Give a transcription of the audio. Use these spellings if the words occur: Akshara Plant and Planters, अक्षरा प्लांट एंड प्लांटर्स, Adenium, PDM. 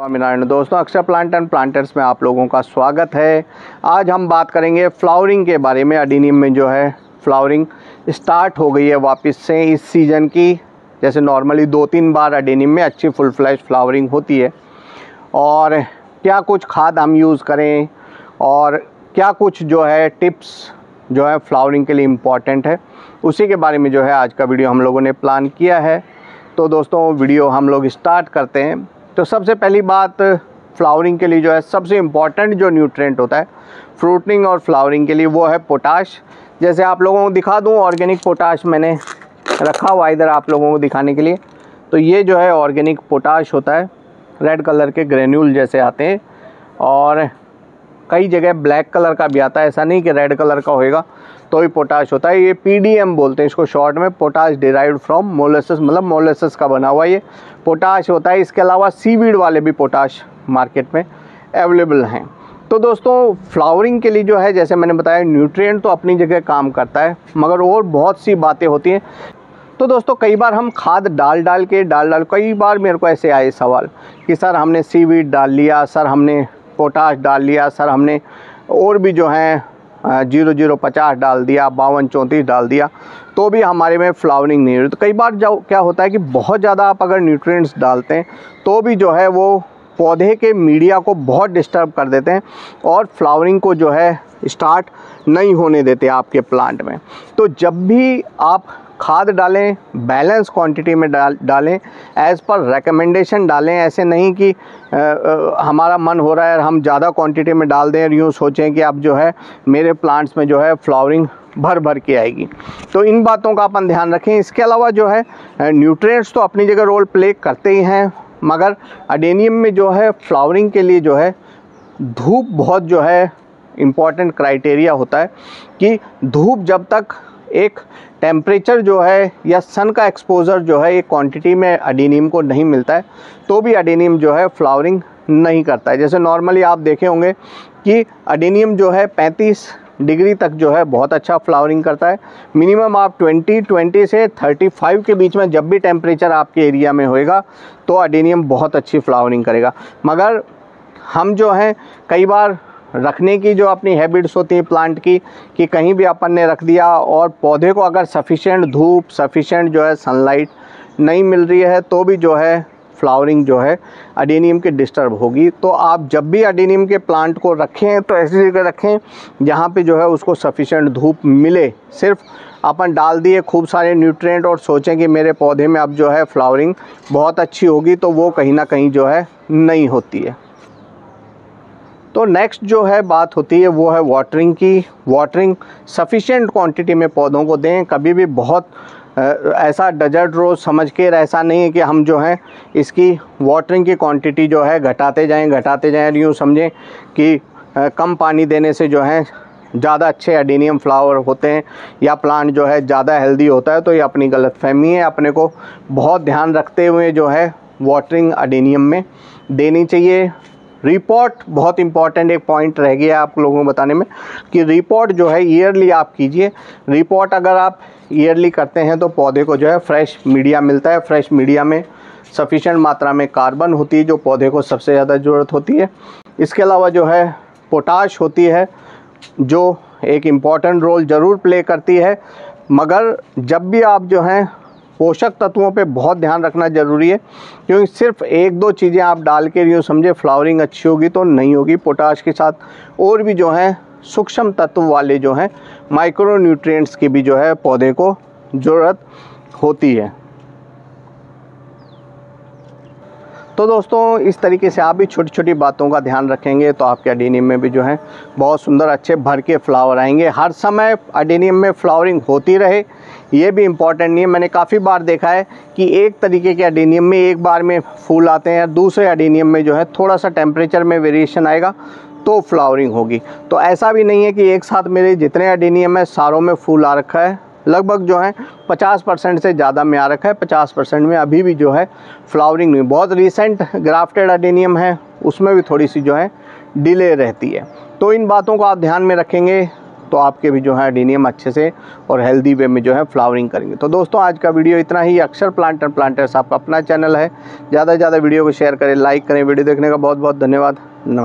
स्वामी नारायण दोस्तों, अक्षरा प्लांट एंड प्लांटर्स में आप लोगों का स्वागत है। आज हम बात करेंगे फ्लावरिंग के बारे में। एडेनियम में जो है फ्लावरिंग स्टार्ट हो गई है वापस से इस सीज़न की। जैसे नॉर्मली 2-3 बार एडेनियम में अच्छी फुल फ्लैश फ्लावरिंग होती है। और क्या कुछ खाद हम यूज़ करें और क्या कुछ जो है टिप्स जो है फ्लावरिंग के लिए इम्पॉर्टेंट है, उसी के बारे में जो है आज का वीडियो हम लोगों ने प्लान किया है। तो दोस्तों वीडियो हम लोग स्टार्ट करते हैं। तो सबसे पहली बात, फ्लावरिंग के लिए जो है सबसे इम्पॉर्टेंट जो न्यूट्रेंट होता है फ्रूटनिंग और फ्लावरिंग के लिए, वो है पोटाश। जैसे आप लोगों को दिखा दूं, ऑर्गेनिक पोटाश मैंने रखा हुआ इधर आप लोगों को दिखाने के लिए। तो ये जो है ऑर्गेनिक पोटाश होता है, रेड कलर के ग्रेन्यूल जैसे आते हैं, और कई जगह ब्लैक कलर का भी आता है, ऐसा नहीं कि रेड कलर का होएगा तो ही पोटाश होता है। ये PDM बोलते हैं इसको शॉर्ट में, पोटाश डिराइव्ड फ्रॉम मोलासेस, मतलब मोलासेस का बना हुआ ये पोटाश होता है। इसके अलावा सीवीड वाले भी पोटाश मार्केट में अवेलेबल हैं। तो दोस्तों फ्लावरिंग के लिए जो है, जैसे मैंने बताया, न्यूट्रिएंट तो अपनी जगह काम करता है, मगर और बहुत सी बातें होती हैं। तो दोस्तों कई बार हम खाद डाल डाल के कई बार मेरे को ऐसे आए सवाल कि सर हमने सीवीड डाल लिया, सर हमने पोटाश डाल लिया, सर हमने और भी जो है 0050 डाल दिया, 5234 डाल दिया, तो भी हमारे में फ्लावरिंग नहीं हो रही। तो कई बार जो क्या होता है कि बहुत ज़्यादा आप अगर न्यूट्रिएंट्स डालते हैं तो भी जो है वो पौधे के मीडिया को बहुत डिस्टर्ब कर देते हैं और फ्लावरिंग को जो है स्टार्ट नहीं होने देते आपके प्लांट में। तो जब भी आप खाद डालें, बैलेंस क्वांटिटी में डालें, एज़ पर रेकमेंडेशन डालें। ऐसे नहीं कि हमारा मन हो रहा है हम ज़्यादा क्वांटिटी में डाल दें और यूँ सोचें कि अब जो है मेरे प्लांट्स में जो है फ्लावरिंग भर के आएगी। तो इन बातों का अपन ध्यान रखें। इसके अलावा जो है न्यूट्रिएंट्स तो अपनी जगह रोल प्ले करते ही हैं, मगर एडेनियम में जो है फ्लावरिंग के लिए जो है धूप बहुत जो है इम्पॉर्टेंट क्राइटेरिया होता है कि धूप जब तक एक टेम्परेचर जो है या सन का एक्सपोज़र जो है एक क्वांटिटी में एडेनियम को नहीं मिलता है तो भी एडेनियम जो है फ्लावरिंग नहीं करता है। जैसे नॉर्मली आप देखे होंगे कि एडेनियम जो है 35 डिग्री तक जो है बहुत अच्छा फ्लावरिंग करता है। मिनिमम आप 20 से 35 के बीच में जब भी टेम्परेचर आपके एरिया में होएगा तो एडेनियम बहुत अच्छी फ्लावरिंग करेगा। मगर हम जो हैं कई बार रखने की जो अपनी हैबिट्स होती है प्लांट की, कि कहीं भी अपन ने रख दिया और पौधे को अगर सफिशेंट धूप, सफिशेंट जो है सनलाइट नहीं मिल रही है तो भी जो है फ्लावरिंग जो है एडेनियम की डिस्टर्ब होगी। तो आप जब भी एडेनियम के प्लांट को रखें तो ऐसी जगह रखें जहाँ पे जो है उसको सफिशेंट धूप मिले। सिर्फ अपन डाल दिए खूब सारे न्यूट्रिएंट और सोचें कि मेरे पौधे में अब जो है फ्लावरिंग बहुत अच्छी होगी, तो वो कहीं ना कहीं जो है नहीं होती है। तो नेक्स्ट जो है बात होती है वो है वाटरिंग की। वाटरिंग सफिशेंट क्वांटिटी में पौधों को दें। कभी भी बहुत ऐसा डेजर्ट रोज़ समझ के ऐसा नहीं है कि हम जो है इसकी वाटरिंग की क्वांटिटी जो है घटाते जाएं यूँ समझें कि कम पानी देने से जो है ज़्यादा अच्छे एडेनियम फ्लावर होते हैं या प्लांट जो है ज़्यादा हेल्दी होता है। तो ये अपनी गलतफहमी है, अपने को बहुत ध्यान रखते हुए जो है वाटरिंग एडेनियम में देनी चाहिए। रिपोर्ट बहुत इंपॉर्टेंट एक पॉइंट रह गया आप लोगों को बताने में कि रिपोर्ट जो है ईयरली आप कीजिए। रिपोर्ट अगर आप ईयरली करते हैं तो पौधे को जो है फ्रेश मीडिया मिलता है। फ्रेश मीडिया में सफिशेंट मात्रा में कार्बन होती है जो पौधे को सबसे ज़्यादा ज़रूरत होती है। इसके अलावा जो है पोटाश होती है जो एक इम्पॉर्टेंट रोल ज़रूर प्ले करती है, मगर जब भी आप जो हैं पोषक तत्वों पे बहुत ध्यान रखना ज़रूरी है, क्योंकि सिर्फ 1-2 चीज़ें आप डाल के यूँ समझे फ्लावरिंग अच्छी होगी तो नहीं होगी। पोटाश के साथ और भी जो हैं सूक्ष्म तत्व वाले जो हैं माइक्रो न्यूट्रिएंट्स की भी जो है पौधे को ज़रूरत होती है। तो दोस्तों इस तरीके से आप भी छोटी छोटी बातों का ध्यान रखेंगे तो आपके एडेनियम में भी जो है बहुत सुंदर अच्छे भर के फ्लावर आएंगे। हर समय एडेनियम में फ्लावरिंग होती रहे ये भी इम्पॉर्टेंट नहीं है। मैंने काफ़ी बार देखा है कि एक तरीके के एडेनियम में एक बार में फूल आते हैं, दूसरे एडेनियम में जो है थोड़ा सा टेम्परेचर में वेरिएशन आएगा तो फ्लावरिंग होगी। तो ऐसा भी नहीं है कि एक साथ मेरे जितने एडेनियम है सारों में फूल आ रखा है, लगभग जो है 50% से ज़्यादा में आ रखा है, 50% में अभी भी जो है फ्लावरिंग नहीं। बहुत रिसेंट ग्राफ्टेड एडेनियम है उसमें भी थोड़ी सी जो है डिले रहती है। तो इन बातों को आप ध्यान में रखेंगे तो आपके भी जो है एडेनियम अच्छे से और हेल्दी वे में जो है फ्लावरिंग करेंगे। तो दोस्तों आज का वीडियो इतना ही। अक्षर प्लांट एंड प्लांटर्स आपका अपना चैनल है, ज़्यादा से ज़्यादा वीडियो को शेयर करें, लाइक करें। वीडियो देखने का बहुत बहुत धन्यवाद।